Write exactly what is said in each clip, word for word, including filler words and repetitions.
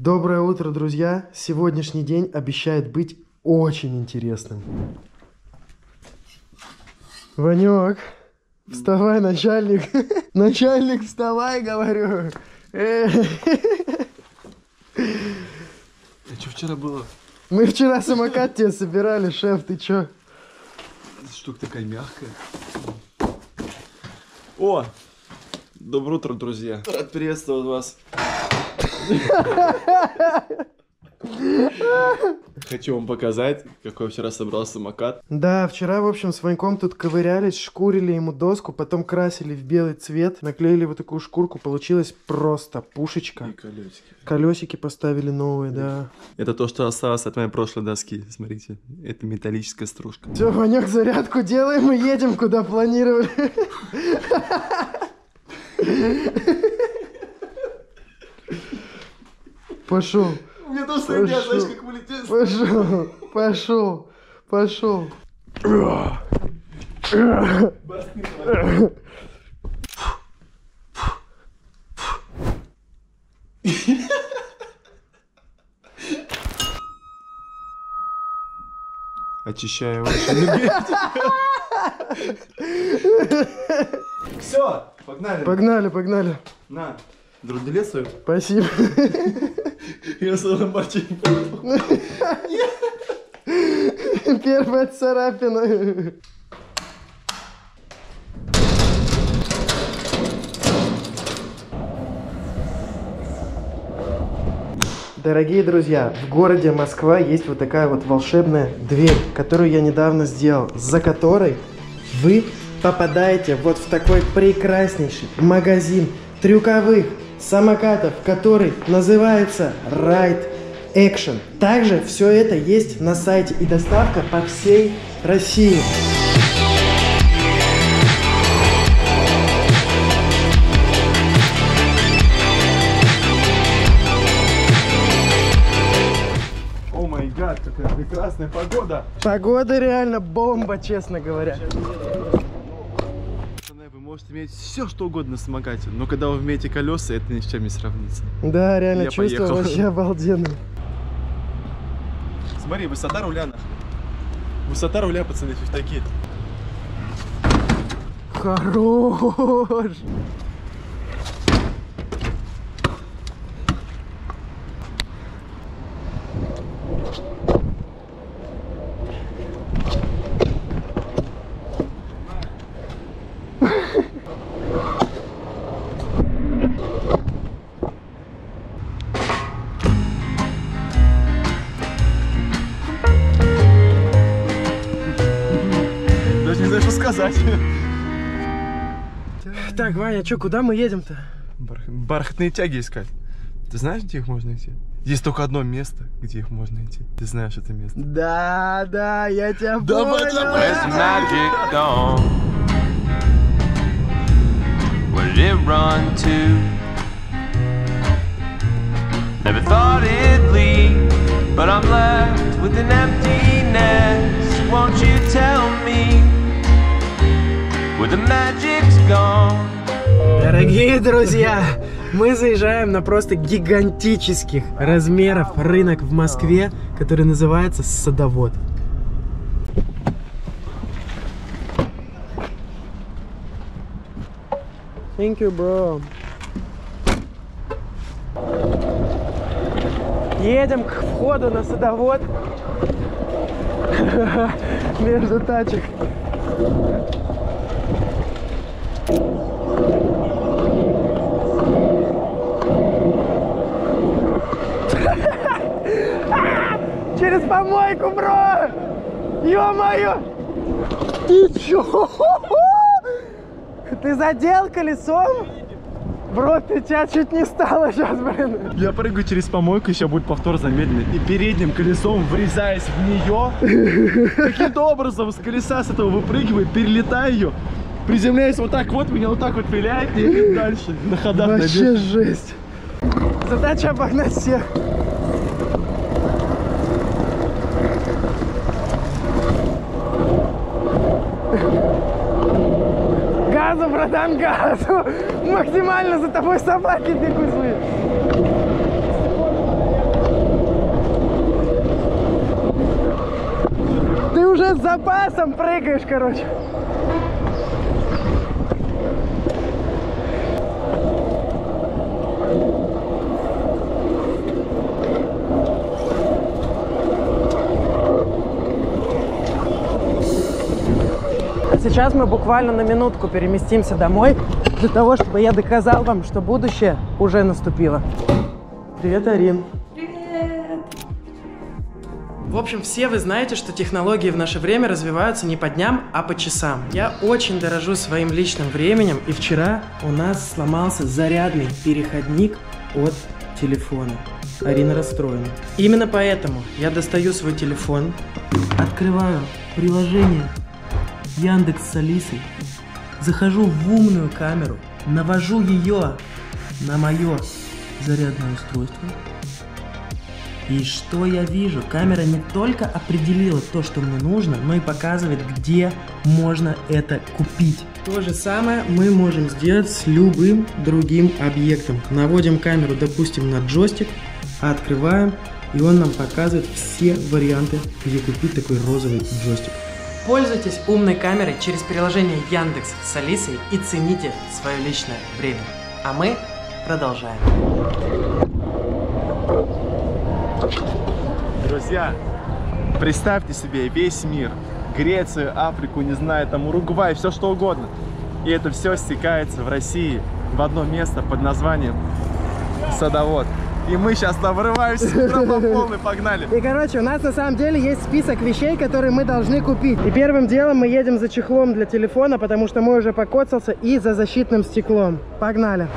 Доброе утро, друзья! Сегодняшний день обещает быть очень интересным. Ванек, вставай, начальник! Начальник, вставай, говорю! А что вчера было? Мы вчера самокат тебе собирали, шеф, ты чё? Штука такая мягкая. О! Доброе утро, друзья! Рад приветствовать вас! Хочу вам показать, какой вчера собрал самокат. Да, вчера, в общем, с Ваньком тут ковырялись, шкурили ему доску, потом красили в белый цвет, наклеили вот такую шкурку, получилась просто пушечка. И колесики. Колесики поставили новые, да. Это то, что осталось от моей прошлой доски, смотрите, это металлическая стружка. Все, Ванек, зарядку делаем и едем, куда планировали. Пошел. Мне тоже стремление, знаешь, как вылететь. Пошел, пошел, пошел. Очищаю вашу энергетику. Все, погнали. Погнали, погнали. На, друделец свой. Спасибо. Я словно мальчинка. Первая царапина. Дорогие друзья, в городе Москва есть вот такая вот волшебная дверь, которую я недавно сделал, за которой вы попадаете вот в такой прекраснейший магазин трюковых самокатов, который называется Ride Action. Также все это есть на сайте и доставка по всей России. О май гад, какая прекрасная погода. Погода реально бомба, честно говоря. Можете иметь все, что угодно на самокате, но когда вы вместе колеса, это ни с чем не сравнится. Да, реально, я чувствую, поехал. Вообще обалденно. Смотри, высота руля, нахуй. Высота руля, пацаны, фифтаки. Хорош! Так, Ваня, что, куда мы едем-то? Барх... Бархатные тяги искать. Ты знаешь, где их можно найти? Есть только одно место, где их можно найти. Ты знаешь это место? Да, да, я тебя понял. Дорогие друзья, мы заезжаем на просто гигантических размеров рынок в Москве, который называется Садовод. Thank you, bro. Едем к входу на Садовод между тачек. Через помойку, бро! Ё-моё! Ты чё? Ты задел колесом? Бро, ты тебя чуть не стало сейчас, блин. Я прыгаю через помойку, еще будет повтор замедленный. И передним колесом, врезаясь в нее, каким-то образом с колеса с этого выпрыгивает, перелетаю ее. Приземляюсь вот так вот, меня вот так вот пиляет, и идет дальше, на ходах. Вообще набежит. Жесть. Задача обогнать всех. Газу, братан, газу. Максимально за тобой собаки бегут. уже с запасом прыгаешь, короче. Сейчас мы буквально на минутку переместимся домой, для того, чтобы я доказал вам, что будущее уже наступило. Привет, Арин. Привет. В общем, все вы знаете, что технологии в наше время развиваются не по дням, а по часам. Я очень дорожу своим личным временем, и вчера у нас сломался зарядный переходник от телефона. Арина расстроена. Именно поэтому я достаю свой телефон, открываю приложение Яндекс с Алисой, захожу в умную камеру, навожу ее на мое зарядное устройство. И что я вижу? Камера не только определила то, что мне нужно, но и показывает, где можно это купить. То же самое мы можем сделать с любым другим объектом. Наводим камеру, допустим, на джойстик, открываем, и он нам показывает все варианты, где купить такой розовый джойстик. Пользуйтесь умной камерой через приложение Яндекс с Алисой и цените свое личное время. А мы продолжаем. Друзья, представьте себе весь мир. Грецию, Африку, не знаю, там Уругвай, все что угодно. И это все стекается в России в одно место под названием Садовод. И мы сейчас там врываемся, по полной, погнали. И, короче, у нас на самом деле есть список вещей, которые мы должны купить. И первым делом мы едем за чехлом для телефона, потому что мой уже покоцался, и за защитным стеклом. Погнали.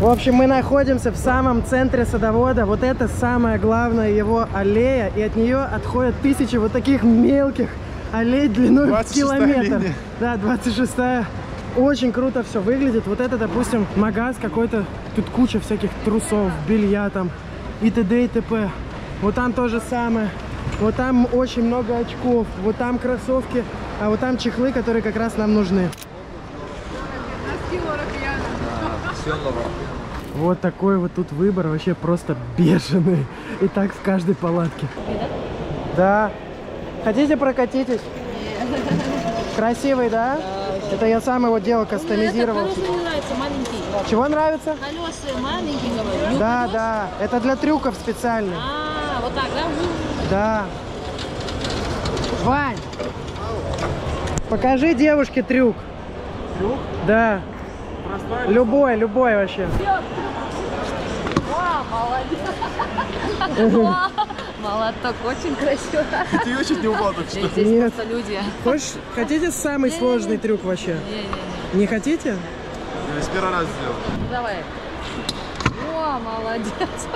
В общем, мы находимся в самом центре Садовода. Вот это самая главная его аллея, и от нее отходят тысячи вот таких мелких аллей длиной в километр. Линия. Да, двадцать шестая. Очень круто все выглядит. Вот это, допустим, магаз какой-то. Тут куча всяких трусов, белья там и т.д. и т.п. Вот там то же самое. Вот там очень много очков. Вот там кроссовки, а вот там чехлы, которые как раз нам нужны. Вот такой вот тут выбор, вообще просто бешеный. И так в каждой палатке. Да. Хотите, прокатитесь? Нет. Красивый, да? Да. Это я сам его делал, кастомизировал. Мне колеса не нравится, маленькие. Чего нравится? Колеса маленькие, говорю. Да, колеса? Да. Это для трюков специально. А, вот так, да? Да. Вань, покажи девушке трюк. Трюк? Да. Любой, любой вообще. Вау, молодец. Вау, молоток, очень красиво. Ты очень не упадок, что ли? Здесь нет. Просто люди. Хочешь, хотите самый сложный трюк вообще? Не, не, не. Не хотите? Я с первого раза сделал. Давай. О, молодец.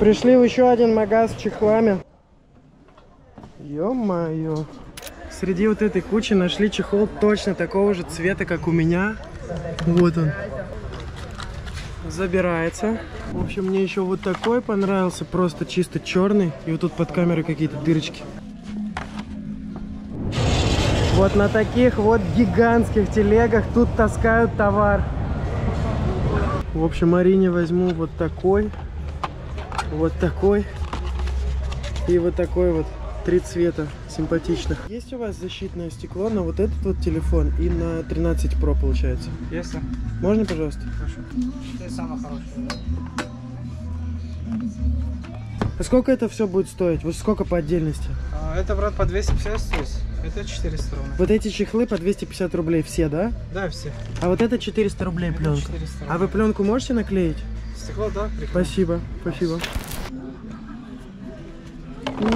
Пришли в еще один магаз с чехлами. Ё-моё. Среди вот этой кучи нашли чехол точно такого же цвета, как у меня. Вот он. Забирается. В общем, мне еще вот такой понравился, просто чисто черный. И вот тут под камерой какие-то дырочки. Вот на таких вот гигантских телегах тут таскают товар. В общем, Арине возьму вот такой, вот такой и вот такой вот. Три цвета симпатичных. Есть у вас защитное стекло на вот этот вот телефон и на тринадцать про получается? Есть, сэр. Можно, пожалуйста? Хорошо. Это самое хорошее. А сколько это все будет стоить? Вот сколько по отдельности? А, это, брат, по двести пятьдесят здесь. Это четыреста рублей. Вот эти чехлы по двести пятьдесят рублей все, да? Да, все. А вот это четыреста рублей пленка. четыреста рублей. А вы пленку можете наклеить? Стекло, да. Прикольно. Спасибо, спасибо.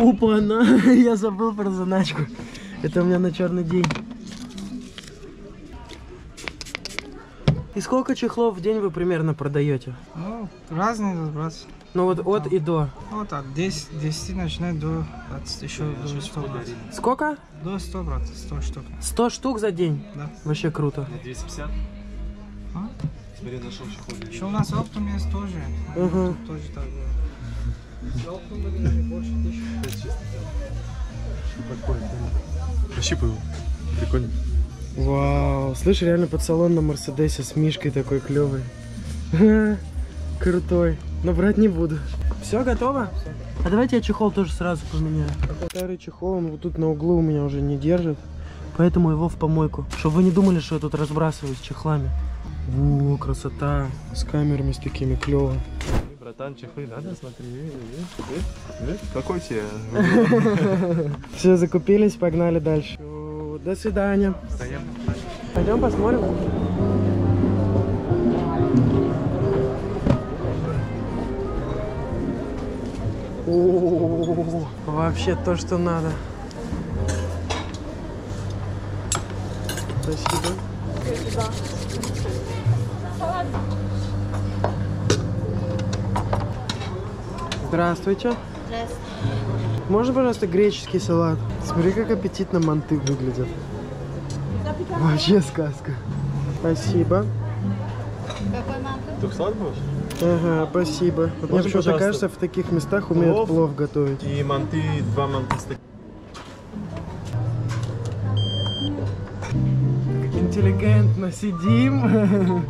Опа-на, я забыл про заначку. Это у меня на черный день. И сколько чехлов в день вы примерно продаете? Ну, разные, брат. Ну вот от там, и до. Вот от десяти, десяти начинает до двадцати, еще до ста. Сколько? До ста, брат, сто штук. сто штук за день? Да. Вообще круто. На двести пятьдесят? А? Смотри, нашел чехол. Еще у нас оптом есть тоже. Угу. Тут тоже так было. Оптом были больше тысячи. Пощипываю. Прикольно. Вау, слышь, реально под салон на Мерседесе с Мишкой такой клевый. Крутой. Но брать не буду. Все готово? Все. А давайте я чехол тоже сразу поменяю. Старый чехол, он вот тут на углу у меня уже не держит. Поэтому его в помойку. Чтобы вы не думали, что я тут разбрасываюсь чехлами. О, красота. С камерами, с такими клево. Братан, чехлы надо, смотри. Какой тебе? Все, закупились, погнали дальше. До свидания. Стоим. Пойдем посмотрим. О-о-о-о-о. Вообще то, что надо. Спасибо. Здравствуйте. Здравствуйте. Можно, пожалуйста, греческий салат? Смотри, как аппетитно манты выглядят. Вообще сказка. Спасибо. Какой манты? Ты в салат будешь? Ага, спасибо. Вот мне почему-то кажется, в таких местах умеют плов, плов готовить. И манты, два манты. Интеллигентно сидим.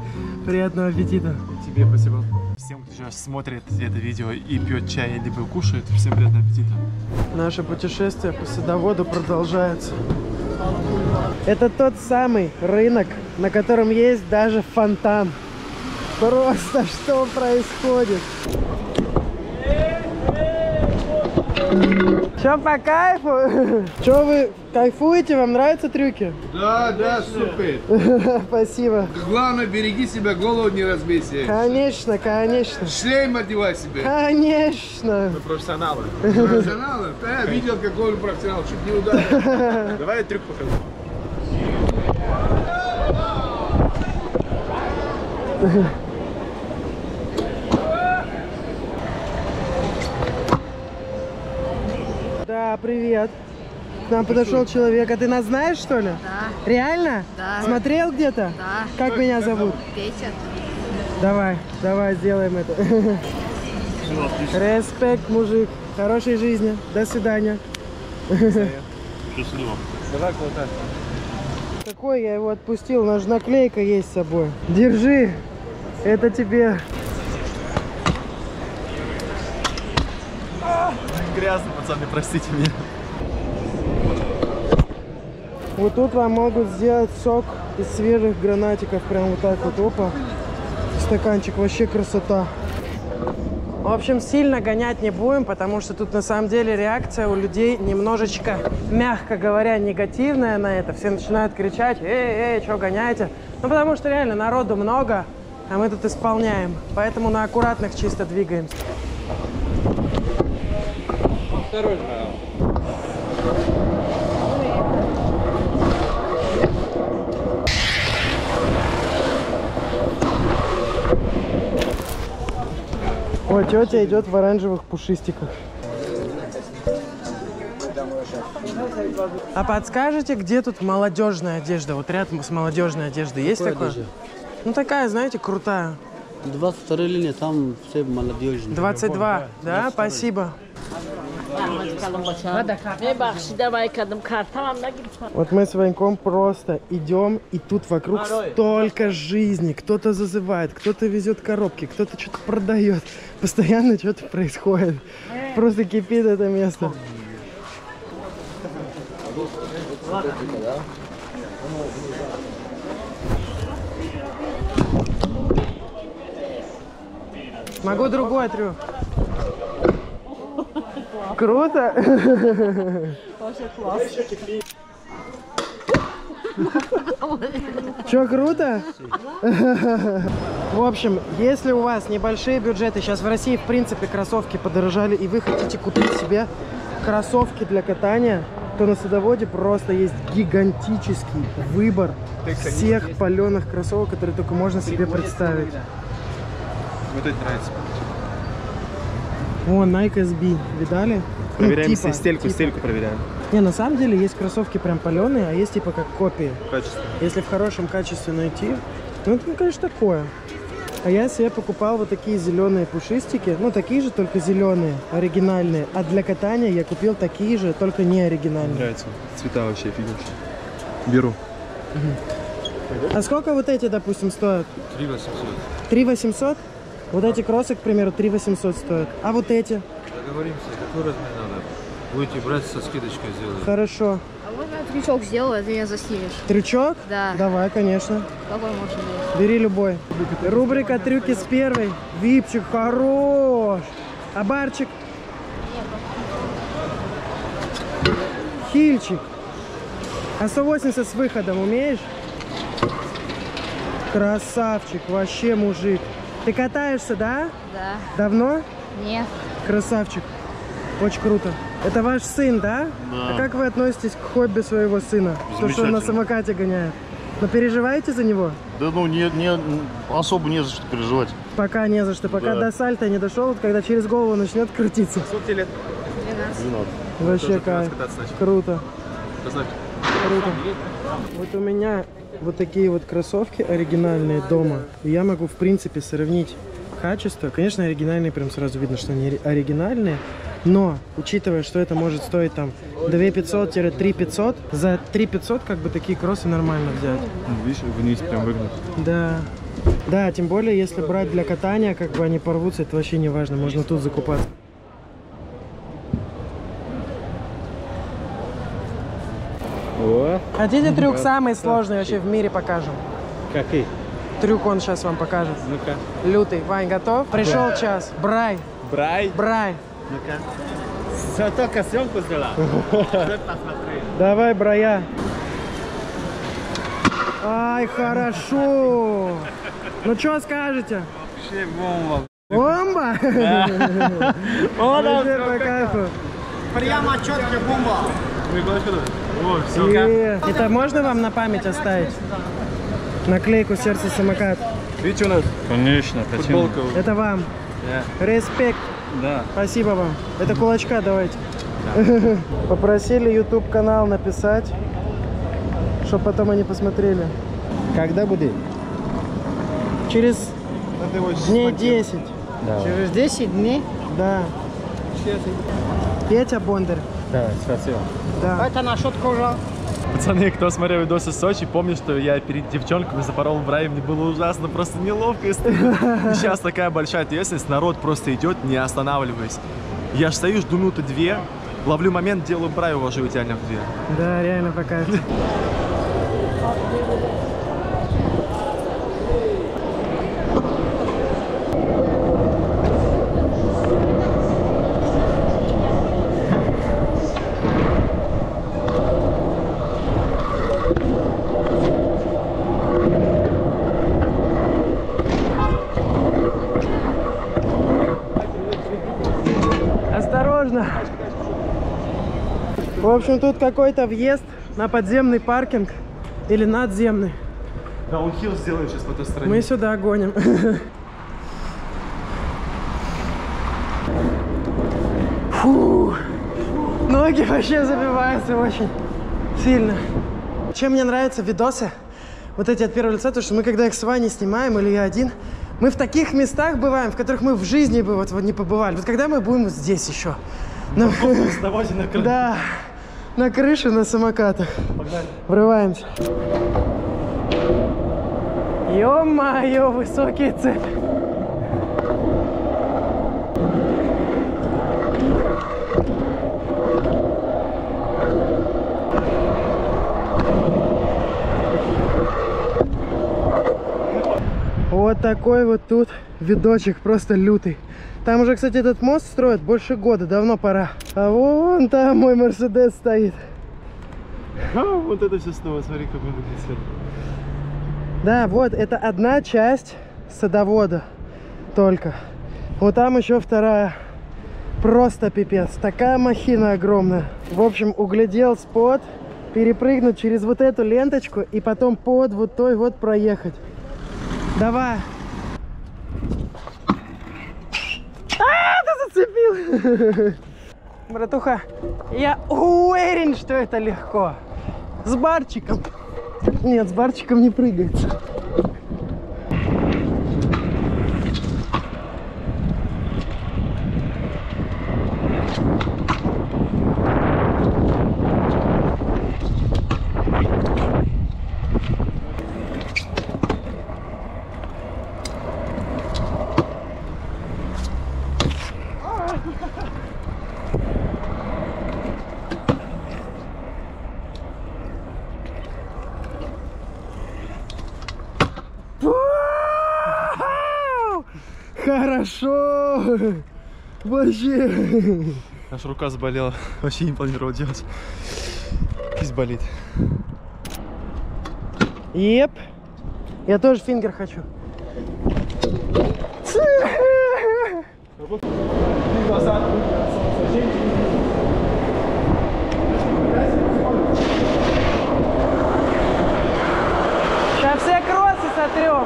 Приятного аппетита. И тебе спасибо. Всем, кто сейчас смотрит это видео и пьет чай, либо кушает, всем приятного аппетита. Наше путешествие по садоводу продолжается. Это тот самый рынок, на котором есть даже фонтан. Просто что происходит? Что по кайфу? Что вы кайфуете? Вам нравятся трюки? Да, да, супер. Спасибо. Главное, береги себя, голову не разбейся. Конечно, конечно. Шлейм одевай себе. Конечно. Мы профессионалы. Профессионалы? Да, я видел, какой он профессионал, чуть не ударил. Давай я трюк покажу. Да, привет. К нам подошел человек. А ты нас знаешь, что ли? Да. Реально? Да. Смотрел где-то? Да. Как меня зовут? Петя. Давай, давай, сделаем это. Респект, мужик. Хорошей жизни. До свидания. Счастливо. Давай, круто. Какой я его отпустил? У нас же наклейка есть с собой. Держи. Это тебе. А, грязно, пацаны, простите меня. Вот тут вам могут сделать сок из свежих гранатиков. Прям вот так вот. Опа. Стаканчик. Вообще красота. В общем, сильно гонять не будем, потому что тут на самом деле реакция у людей немножечко, мягко говоря, негативная на это. Все начинают кричать: эй, эй, что гоняете? Ну, потому что реально народу много, а мы тут исполняем. Поэтому на аккуратных чисто двигаемся. Осторожно. О, тетя идет в оранжевых пушистиках. А подскажете, где тут молодежная одежда? Вот рядом с молодежной одеждой есть такое? Ну такая, знаете, крутая. двадцать вторая линия, там все молодежные. двадцать два, да? Спасибо. Вот мы с Ваньком просто идем, и тут вокруг столько жизни. Кто-то зазывает, кто-то везет коробки, кто-то что-то продает. Постоянно что-то происходит. Просто кипит это место. Могу другой трюк. Круто! Вообще класс. Чё, круто? В общем, если у вас небольшие бюджеты, сейчас в России, в принципе, кроссовки подорожали, и вы хотите купить себе кроссовки для катания, то на садоводе просто есть гигантический выбор всех паленых кроссовок, которые только можно себе представить. Вот это нравится. О, Nike эс би, видали? Проверяем, ну, типа, стельку, типа. стельку проверяем. Не, на самом деле есть кроссовки прям паленые, а есть типа как копии. Качество. Если в хорошем качестве найти, ну это, ну, конечно, такое. А я себе покупал вот такие зеленые пушистики, ну такие же, только зеленые, оригинальные. А для катания я купил такие же, только не оригинальные. Мне нравится, цвета вообще офигенские. Беру. Угу. А сколько вот эти, допустим, стоят? три восемьсот. три восемьсот? Вот а. эти кроссы, к примеру, три восемьсот стоят. А вот эти? Договоримся, какой размер надо. Будете брать, со скидочкой сделаем. Хорошо. А можно я трючок сделаю, а ты меня засилишь? Трючок? Да. Давай, конечно. Какой можно делать? Бери любой. Рубрика, Рубрика «Трюки с первой». Випчик, хорош. А барчик? Нет. Хильчик. А сто восемьдесят с выходом умеешь? Красавчик, вообще мужик. Ты катаешься, да? Да. Давно? Нет. Красавчик. Очень круто. Это ваш сын, да? Да. А как вы относитесь к хобби своего сына? То, что он на самокате гоняет. Но переживаете за него? Да ну, не, не, особо не за что переживать. Пока не за что. Пока да. до сальта не дошел, вот, когда через голову начнет крутиться. Сколько лет? двенадцать. Вообще кайф. Круто. Круто. Вот у меня вот такие вот кроссовки оригинальные дома. И я могу, в принципе, сравнить качество. Конечно, оригинальные, прям сразу видно, что они оригинальные. Но, учитывая, что это может стоить там две тысячи пятьсот — три тысячи пятьсот, за три тысячи пятьсот как бы такие кроссы нормально взять. Видишь, вниз прям выгнут. Да. Да, тем более, если брать для катания, как бы они порвутся, это вообще не важно, можно тут закупаться. О, Хотите трюк брат, самый сложный брат, вообще в мире покажем? Какой? Трюк он сейчас вам покажет. Ну-ка. Лютый. Вань, готов? Пришел да. час. Брай. Брай? Брай. Ну-ка. Зато косемку сделала. Давай, брая. Ай, хорошо. Ну, что скажете? Вообще бомба. Бомба? Вообще по кайфу. Прямо четкая бомба. О, все, и... Это можно вам на память оставить? Наклейку «Сердце самокат». Видите у нас? Конечно, футболка. Это вам. Yeah. Респект. Да. Спасибо вам. Это кулачка давайте. Да. Попросили YouTube канал написать, чтобы потом они посмотрели. Когда будет? Через дней десять. Да. Через десять дней? Да. Петя Бондарь. Да, спасибо. Да. Это на шутку уже. Пацаны, кто смотрел видосы в Сочи, помню, что я перед девчонками запорол в рай, мне было ужасно, просто неловко. И сейчас такая большая ответственность, народ просто идет, не останавливаясь. Я ж стою, жду минуты две, ловлю момент, делаю брай, увожу идеально в две. Да, реально пока. В общем, тут какой-то въезд на подземный паркинг или надземный. Даунхилл сделаем сейчас по той стороне. Мы сюда гоним. Фу, ноги вообще забиваются очень сильно. Чем мне нравятся видосы, вот эти от первого лица, то что мы когда их с Ваней снимаем или я один, мы в таких местах бываем, в которых мы в жизни бы вот, вот не побывали. Вот когда мы будем здесь еще? На... на да, на крыше, на самокатах. Погнали. Врываемся. Ё-моё, высокие цепи. Вот такой вот тут видочек, просто лютый. Там уже, кстати, этот мост строят больше года, давно пора. А вон там мой Mercedes стоит. А, вот это все снова, смотри, как он выглядит. Да, вот, это одна часть садовода только. Вот там еще вторая. Просто пипец, такая махина огромная. В общем, углядел спот, перепрыгнуть через вот эту ленточку и потом под вот той вот проехать. Давай. зацепил. Братуха, я уверен, что это легко. С барчиком. Нет, с барчиком не прыгается. Хорошо! Вообще! Аж рука заболела. Вообще не планировал делать. Кисть болит. Еп! Я тоже фингер хочу. Сейчас все кроссы сотрем.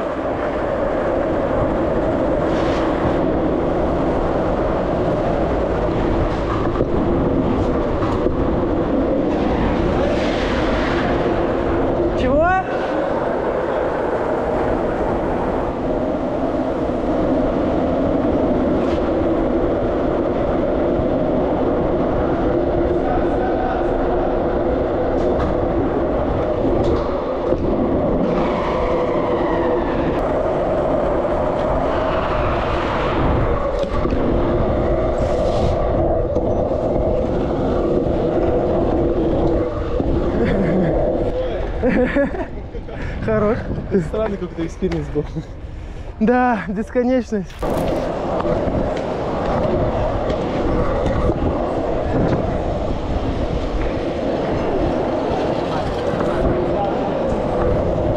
Хорош. Странный какой-то экспириенс был. Да, бесконечность.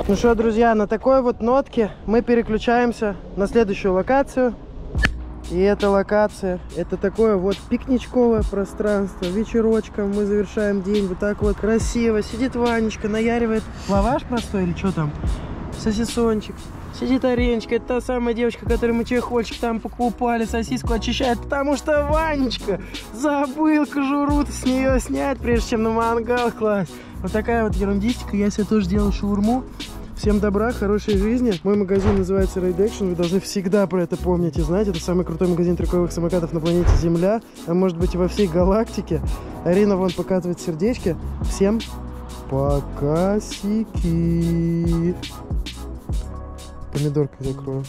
Ну что, друзья, на такой вот нотке мы переключаемся на следующую локацию. И эта локация, это такое вот пикничковое пространство. Вечерочком мы завершаем день. Вот так вот красиво. Сидит Ванечка, наяривает лаваш простой или что там? Сосисончик. Сидит Аренечка, это та самая девочка, которой мы чехольчик там покупали, сосиску очищает. Потому что Ванечка забыл кожуру с нее снять, прежде чем на мангал класть. Вот такая вот ерундистика. Я себе тоже делал шаурму. Всем добра, хорошей жизни. Мой магазин называется Ride Action. Вы должны всегда про это помнить и знать. Это самый крутой магазин трюковых самокатов на планете Земля. А может быть и во всей галактике. Арина вон покатывает сердечки. Всем покасики. Помидоркой закрою.